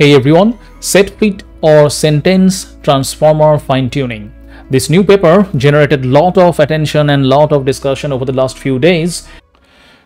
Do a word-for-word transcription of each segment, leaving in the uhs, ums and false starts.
Hey everyone, SetFit or Sentence Transformer Fine-tuning. This new paper generated lot of attention and lot of discussion over the last few days.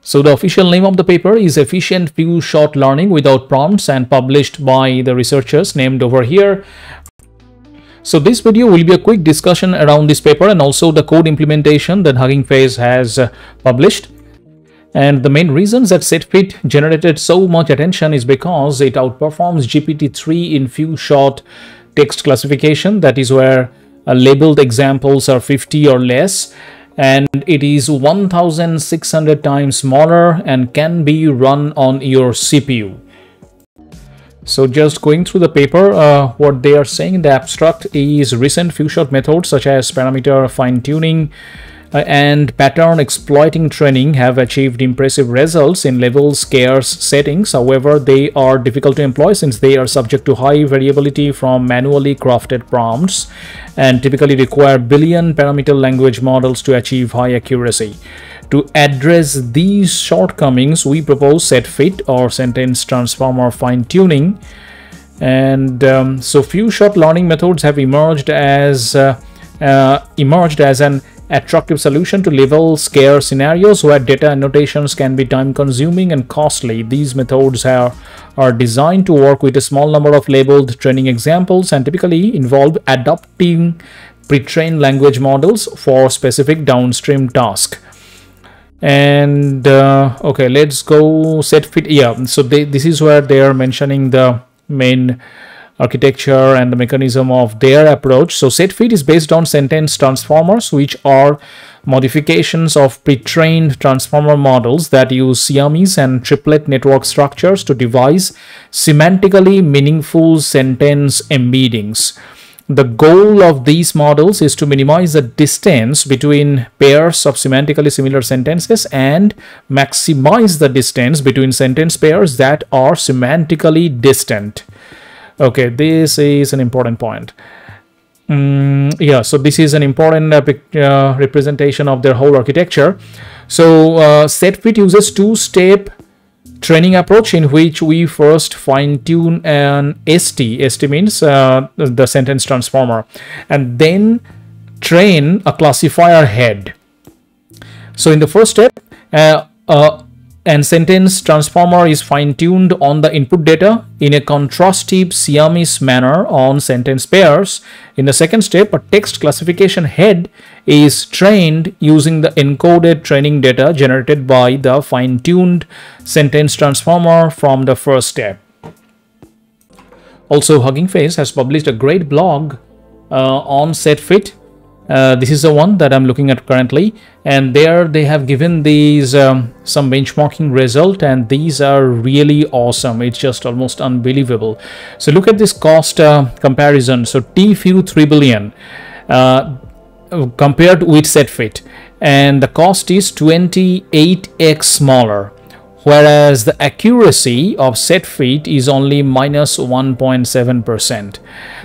So the official name of the paper is Efficient Few Shot Learning Without Prompts and published by the researchers named over here. So this video will be a quick discussion around this paper and also the code implementation that Hugging Face has published. And the main reasons that SetFit generated so much attention is because it outperforms G P T three in few shot text classification, that is where uh, labeled examples are fifty or less, and it is one thousand six hundred times smaller and can be run on your C P U. So just going through the paper, uh, what they are saying in the abstract is recent few shot methods such as parameter fine-tuning and pattern exploiting training have achieved impressive results in level scarce settings. However, they are difficult to employ since they are subject to high variability from manually crafted prompts and typically require billion parameter language models to achieve high accuracy. To address these shortcomings, we propose SetFit or Sentence Transformer Fine-tuning. And um, so few shot learning methods have emerged as uh, uh, emerged as an attractive solution to level scarce scenarios where data annotations can be time-consuming and costly. These methods are, are designed to work with a small number of labeled training examples and typically involve adopting pre-trained language models for specific downstream tasks. And uh, okay, let's go SetFit. Yeah, so they, this is where they are mentioning the main architecture and the mechanism of their approach. So SetFit is based on sentence transformers, which are modifications of pre-trained transformer models that use Siamese and triplet network structures to devise semantically meaningful sentence embeddings. The goal of these models is to minimize the distance between pairs of semantically similar sentences and maximize the distance between sentence pairs that are semantically distant. Okay, this is an important point. Mm, yeah, so this is an important uh, representation of their whole architecture. So uh, SetFit uses two-step training approach in which we first fine-tune an S T. S T means uh, the sentence transformer, and then train a classifier head. So in the first step, uh, uh, and sentence transformer is fine-tuned on the input data in a contrastive Siamese manner on sentence pairs. In the second step, a text classification head is trained using the encoded training data generated by the fine-tuned sentence transformer from the first step. Also, Hugging Face has published a great blog uh, on SetFit. Uh, this is the one that I'm looking at currently, and there they have given these um, some benchmarking result, and these are really awesome. It's just almost unbelievable. So look at this cost uh, comparison. So T-Few three billion uh, compared with SetFit, and the cost is twenty-eight x smaller, whereas the accuracy of SetFit is only minus one point seven percent.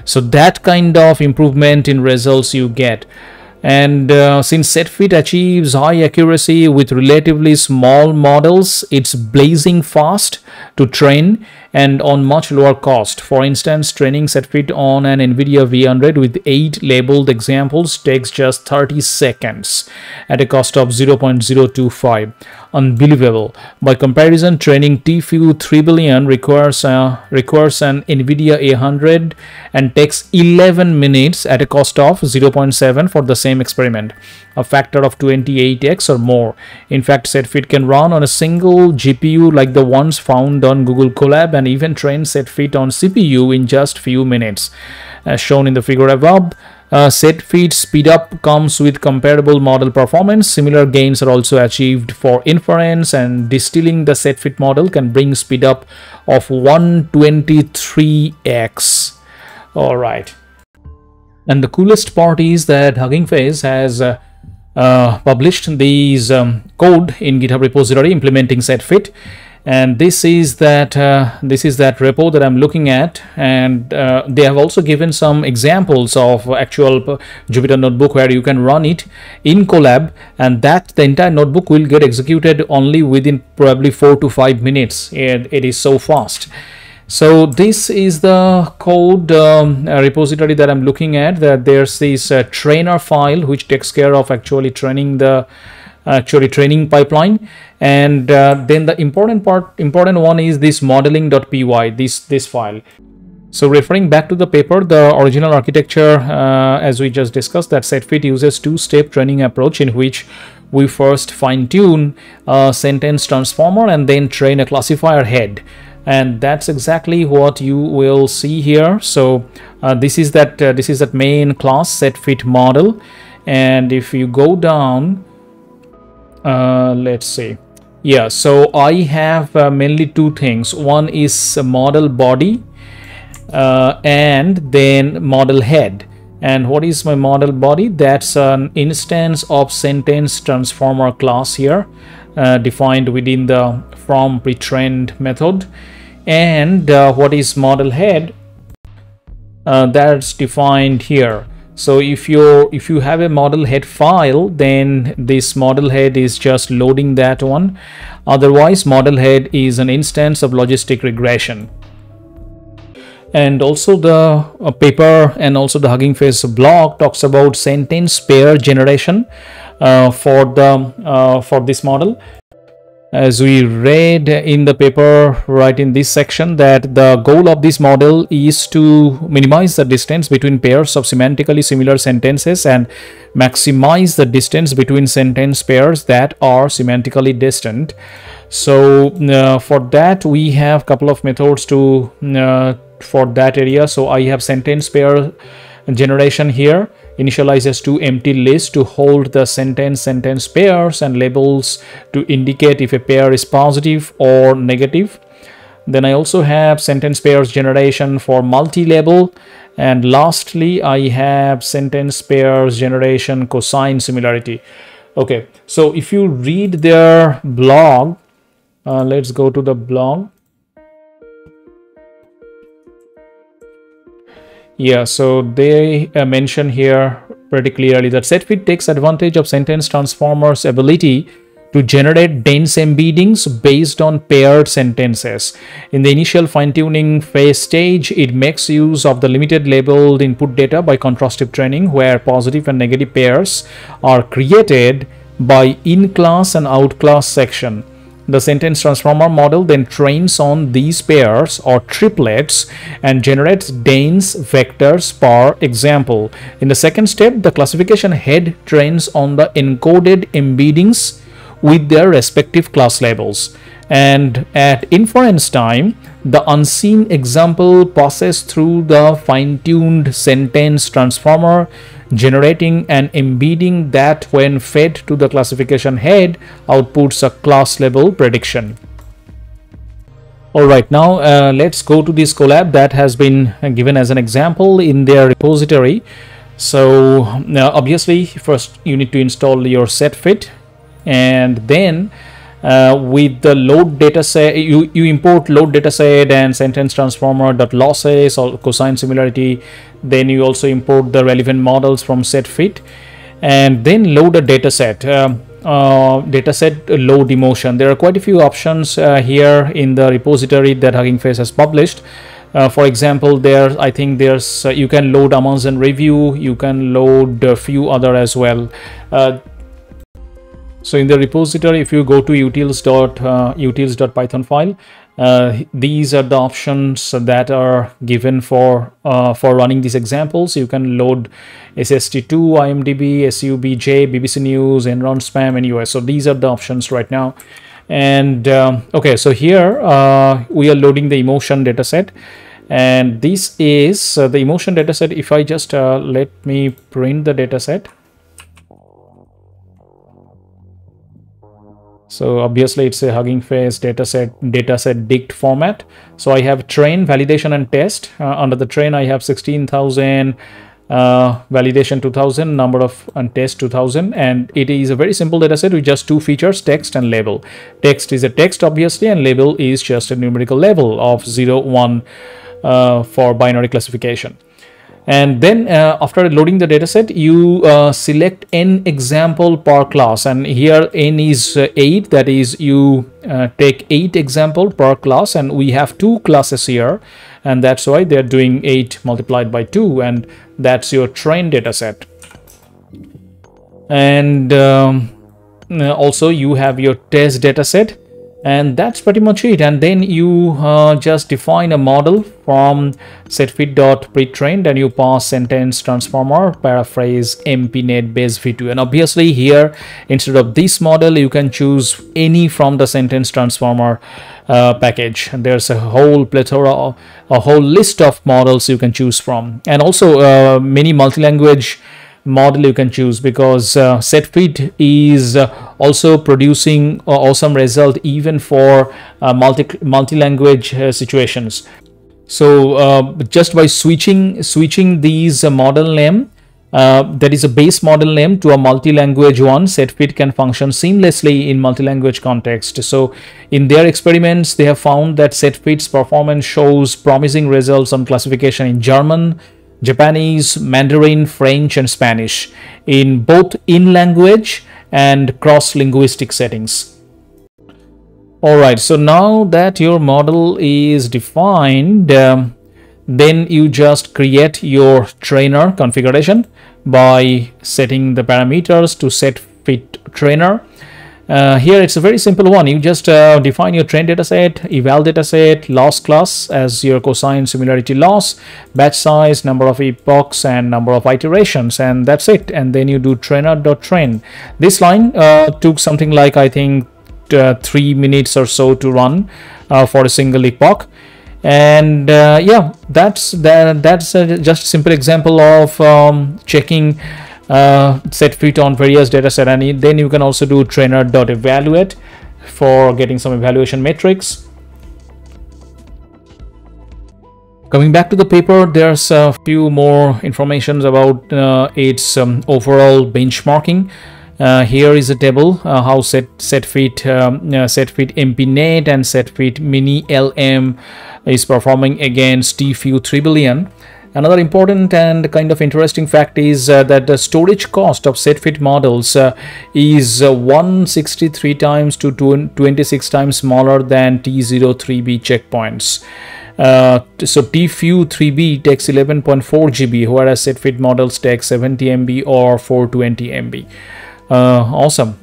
So that kind of improvement in results you get. And uh, since SetFit achieves high accuracy with relatively small models, it's blazing fast to train and on much lower cost. For instance, training SetFit on an Nvidia V one hundred with eight labeled examples takes just thirty seconds at a cost of zero point zero two five. Unbelievable. By comparison, training T-Few three billion requires uh, requires an Nvidia A one hundred and takes eleven minutes at a cost of zero point seven for the same experiment, a factor of twenty-eight x or more. In fact, SetFit can run on a single G P U like the ones found on Google Colab and even train SetFit on C P U in just few minutes. As shown in the figure above, Uh, SetFit speedup comes with comparable model performance. Similar gains are also achieved for inference, and distilling the SetFit model can bring speedup of one hundred twenty-three x. All right. And the coolest part is that Hugging Face has uh, uh, published these um, code in GitHub repository implementing SetFit. And this is that uh, this is that repo that I'm looking at, and uh, they have also given some examples of actual Jupyter notebook where you can run it in Colab, and that the entire notebook will get executed only within probably four to five minutes. It, it is so fast. So this is the code um, repository that I'm looking at. That there's this uh, trainer file which takes care of actually training the actually training pipeline, and uh, then the important part important one is this modeling.py, this this file. So referring back to the paper, the original architecture, uh, as we just discussed, that SetFit uses two-step training approach in which we first fine-tune a sentence transformer and then train a classifier head. And that's exactly what you will see here. So uh, this is that uh, this is that main class SetFit model. And if you go down, uh, let's see. Yeah, so I have uh, mainly two things. One is model body. Uh, and then model head. And what is my model body? That's an instance of sentence transformer class here, uh, defined within the from pre-trained method. And uh, what is model head? Uh, that's defined here. So if you if you have a model head file, then this model head is just loading that one. Otherwise, model head is an instance of logistic regression. And also the uh, paper and also the Hugging Face blog talks about sentence pair generation uh, for the uh, for this model. As we read in the paper right in this section, that the goal of this model is to minimize the distance between pairs of semantically similar sentences and maximize the distance between sentence pairs that are semantically distant. So uh, for that we have a couple of methods to uh, for that area. So I have sentence pair generation here, initializes to empty list to hold the sentence sentence pairs and labels to indicate if a pair is positive or negative. Then I also have sentence pairs generation for multi-label, and lastly I have sentence pairs generation cosine similarity. Okay, so if you read their blog, uh, let's go to the blog. Yeah, so they uh, mention here pretty clearly that SetFit takes advantage of sentence transformers' ability to generate dense embeddings based on paired sentences. In the initial fine-tuning phase stage, it makes use of the limited labeled input data by contrastive training, where positive and negative pairs are created by in-class and out-class section. The sentence transformer model then trains on these pairs or triplets and generates dense vectors per example. In the second step, the classification head trains on the encoded embeddings with their respective class labels. And at inference time, the unseen example passes through the fine-tuned sentence transformer, generating an embedding that, when fed to the classification head, outputs a class label prediction. All right, now uh, let's go to this collab that has been given as an example in their repository. So uh, obviously first you need to install your SetFit, and then Uh, with the load dataset, you, you import load dataset and sentence transformer dot losses or cosine similarity. Then you also import the relevant models from SetFit, and then load a dataset. Um, uh, dataset load emotion. There are quite a few options uh, here in the repository that Hugging Face has published. Uh, for example, there I think there's uh, you can load Amazon review. You can load a few other as well. Uh, So in the repository, if you go to utils.utils.python uh, file, uh, these are the options that are given for uh, for running these examples. You can load S S T two, I M D b, S U B J, B B C News, Enron spam, and U S. So these are the options right now. And um, okay, so here uh, we are loading the emotion dataset, and this is uh, the emotion dataset. If I just uh, let me print the dataset. So obviously it's a Hugging Face dataset dataset dict format. So I have train, validation, and test. Uh, under the train, I have sixteen thousand, uh, validation two thousand, number of and test two thousand, and it is a very simple dataset with just two features: text and label. Text is a text obviously, and label is just a numerical label of zero, one uh, for binary classification. And then uh, after loading the dataset, you uh, select n example per class, and here n is uh, eight. That is, you uh, take eight example per class, and we have two classes here, and that's why they're doing eight multiplied by two, and that's your train dataset. And um, also you have your test dataset, and that's pretty much it. And then you uh, just define a model from setfit.pretrained, and you pass sentence transformer paraphrase M P net base V two. And obviously here, instead of this model, you can choose any from the sentence transformer uh, package. And there's a whole plethora, a whole list of models you can choose from, and also uh, many multi-language model you can choose, because uh, SetFit is uh, also producing uh, awesome result even for uh, multi multi-language uh, situations. So uh, just by switching switching these uh, model name, uh, that is a base model name, to a multi-language one, SetFit can function seamlessly in multi-language context. So in their experiments, they have found that SetFit's performance shows promising results on classification in German, Japanese, Mandarin, French, and Spanish, in both in-language and cross-linguistic settings. Alright, so now that your model is defined, um, then you just create your trainer configuration by setting the parameters to SetFit trainer. Uh, here it's a very simple one. You just uh, define your train dataset, eval dataset, loss class as your cosine similarity loss, batch size, number of epochs, and number of iterations, and that's it. And then you do trainer.train. This line uh, took something like, I think, uh, three minutes or so to run uh, for a single epoch. And uh, yeah, that's that, that's a just a simple example of um, checking uh SetFit on various data set. And then you can also do trainer.evaluate for getting some evaluation metrics. Coming back to the paper, there's a few more informations about uh, its um, overall benchmarking. Uh, here is a table uh, how set SetFit um, uh, SetFit M P net and SetFit Mini L M is performing against T-Few three billion. Another important and kind of interesting fact is uh, that the storage cost of SetFit models uh, is uh, one hundred sixty-three times to twenty-six times smaller than T zero three B checkpoints. Uh, so T-Few three B takes eleven point four G B, whereas SetFit models take seventy M B or four hundred twenty M B. Uh, awesome.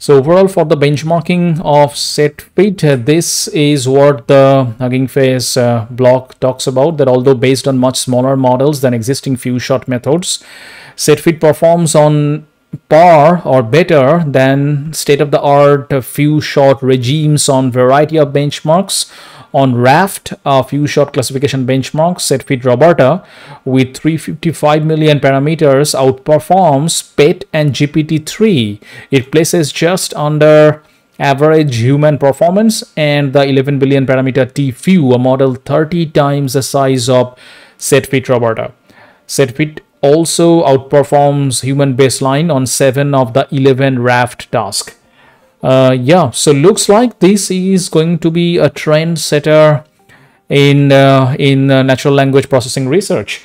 So overall, for the benchmarking of SetFit, this is what the Hugging Face uh, blog talks about, that although based on much smaller models than existing few-shot methods, SetFit performs on par or better than state-of-the-art few-shot regimes on variety of benchmarks. On Raft, a few-shot classification benchmark, SetFit Roberta, with three hundred fifty-five million parameters, outperforms P E T and G P T three. It places just under average human performance, and the eleven billion parameter T-Few, a model thirty times the size of SetFit Roberta. SetFit also outperforms human baseline on seven of the eleven Raft tasks. Uh, yeah, so looks like this is going to be a trendsetter in uh, in uh, natural language processing research.